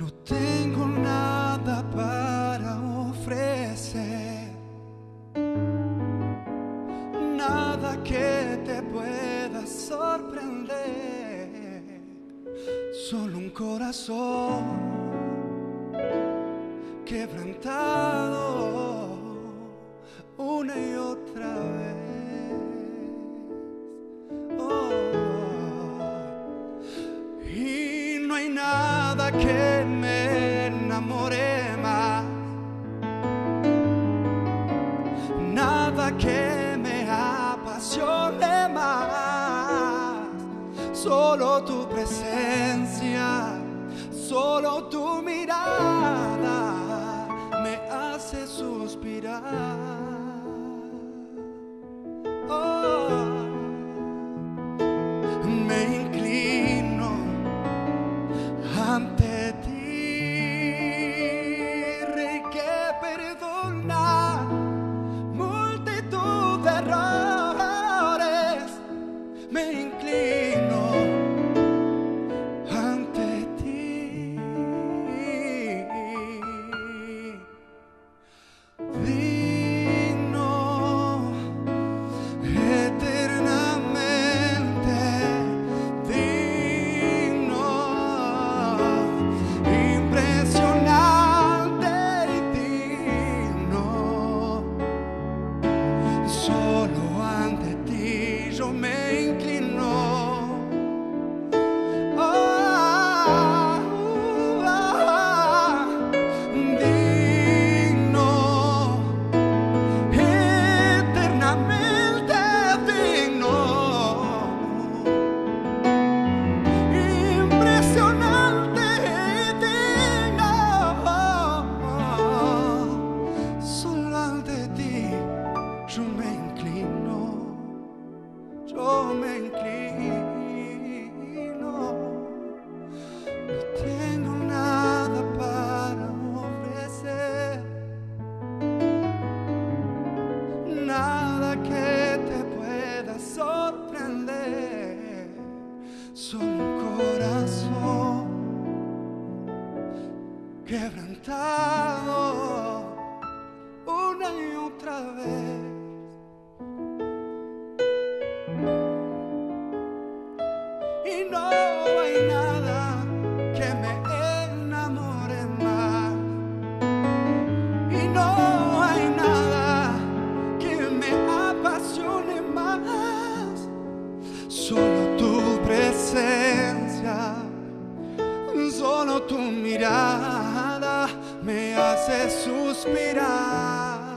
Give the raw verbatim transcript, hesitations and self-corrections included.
No tengo nada para ofrecer, nada que te pueda sorprender, solo un corazón quebrantado una y otra vez. Oh. Y no hay nada que me enamore más, nada que me apasione más, solo tu presencia, solo tu mirada me hace suspirar. Quebrantado una y otra vez. Y no hay nada que me enamore más, y no hay nada que me apasione más, solo tu presencia, solo tu mirada me hace suspirar.